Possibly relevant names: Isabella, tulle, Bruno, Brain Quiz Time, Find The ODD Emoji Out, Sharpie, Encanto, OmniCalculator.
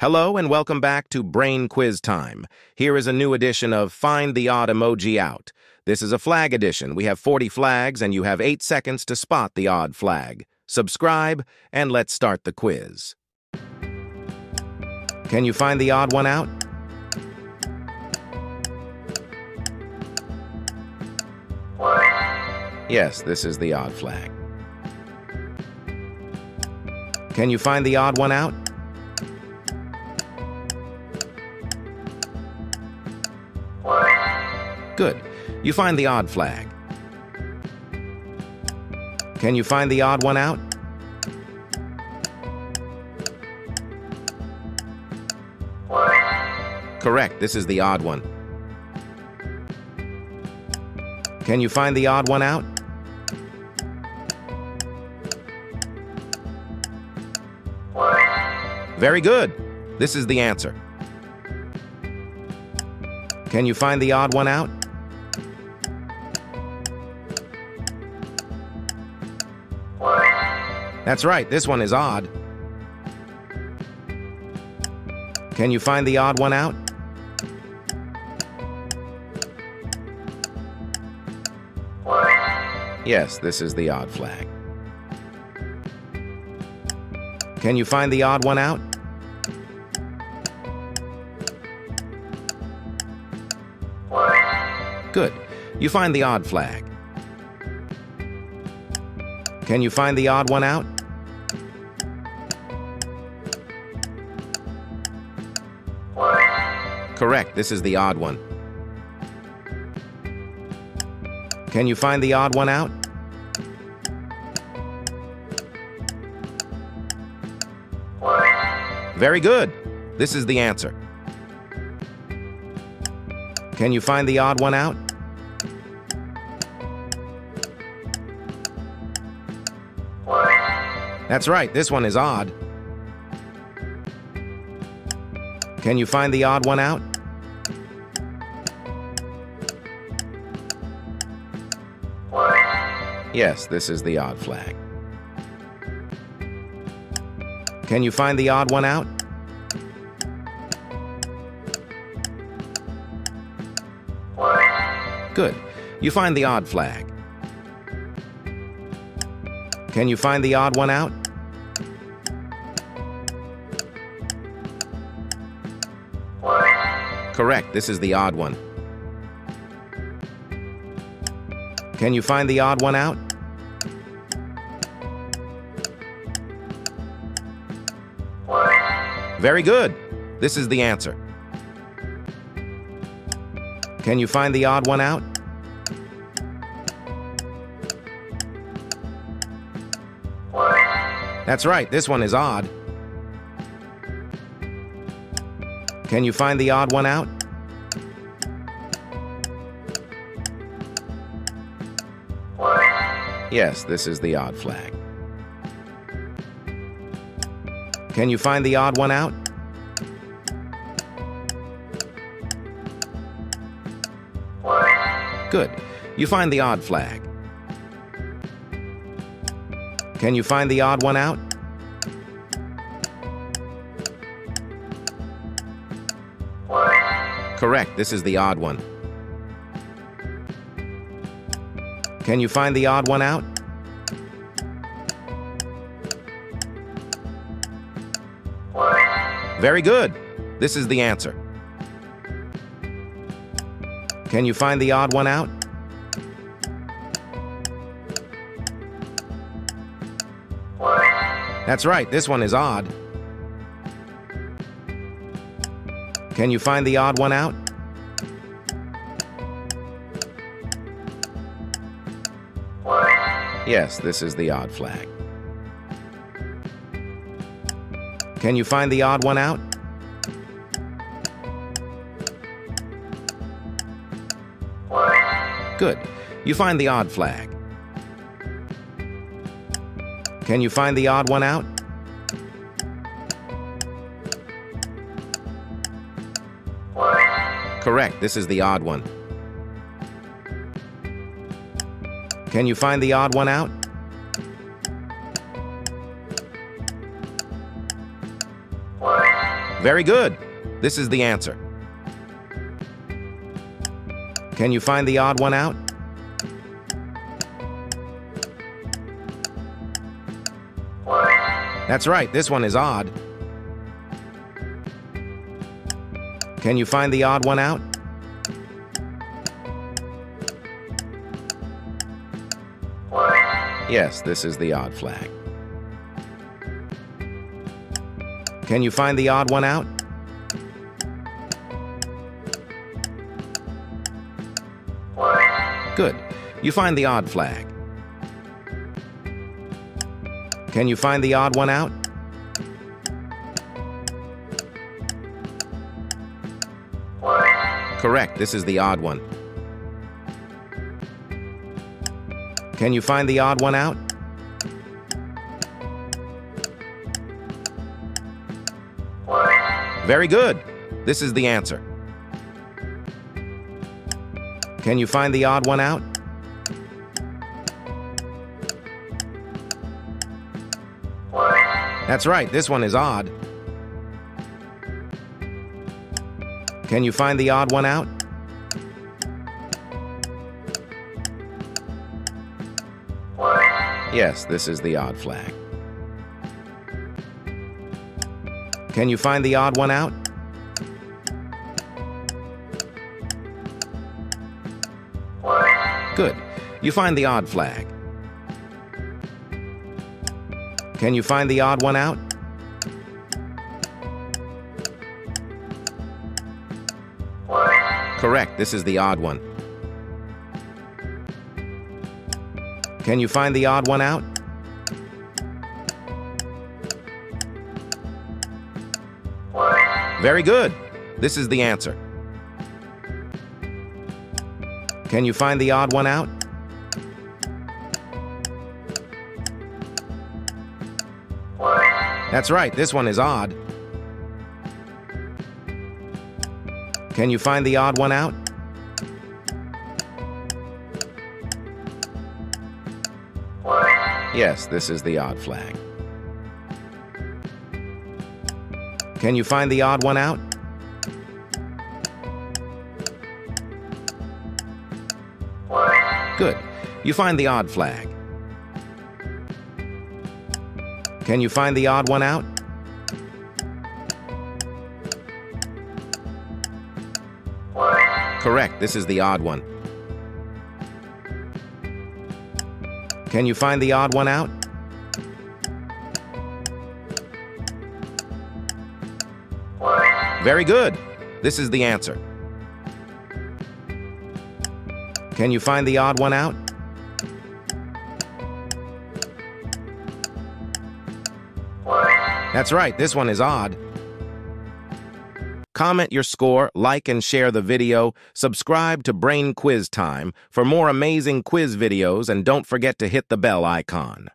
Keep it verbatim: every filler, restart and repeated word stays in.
Hello and welcome back to Brain Quiz Time. Here is a new edition of Find the Odd Emoji Out. This is a flag edition. We have forty flags and you have eight seconds to spot the odd flag. Subscribe and let's start the quiz. Can you find the odd one out? Yes, this is the odd flag. Can you find the odd one out? Good. You find the odd flag. Can you find the odd one out? Correct. This is the odd one. Can you find the odd one out? Very good. This is the answer. Can you find the odd one out? That's right, this one is odd. Can you find the odd one out? Yes, this is the odd flag. Can you find the odd one out? Good. You find the odd flag. Can you find the odd one out? Correct. This is the odd one. Can you find the odd one out? Very good. This is the answer. Can you find the odd one out? That's right, this one is odd. Can you find the odd one out? Yes, this is the odd flag. Can you find the odd one out? Good. You find the odd flag. Can you find the odd one out? Correct, this is the odd one. Can you find the odd one out? Very good, this is the answer. Can you find the odd one out? That's right, this one is odd. Can you find the odd one out? Yes, this is the odd flag. Can you find the odd one out? Good. You find the odd flag. Can you find the odd one out? Correct, this is the odd one. Can you find the odd one out? Very good, this is the answer. Can you find the odd one out? That's right, this one is odd. Can you find the odd one out? Yes, this is the odd flag. Can you find the odd one out? Good. You find the odd flag. Can you find the odd one out? Correct, this is the odd one. Can you find the odd one out? Very good. This is the answer. Can you find the odd one out? That's right, this one is odd. Can you find the odd one out? Yes, this is the odd flag. Can you find the odd one out? Good. You find the odd flag. Can you find the odd one out? Correct. This is the odd one. Can you find the odd one out? Very good. This is the answer. Can you find the odd one out? That's right, this one is odd. Can you find the odd one out? Yes, this is the odd flag. Can you find the odd one out? Good. You find the odd flag. Can you find the odd one out? Correct. This is the odd one. Can you find the odd one out? Very good. This is the answer. Can you find the odd one out? That's right, this one is odd. Can you find the odd one out? Yes, this is the odd flag. Can you find the odd one out? Good. You find the odd flag. Can you find the odd one out? Correct. This is the odd one. Can you find the odd one out? Very good. This is the answer. Can you find the odd one out? That's right, this one is odd. Comment your score, like and share the video, subscribe to Brain Quiz Time for more amazing quiz videos, and don't forget to hit the bell icon.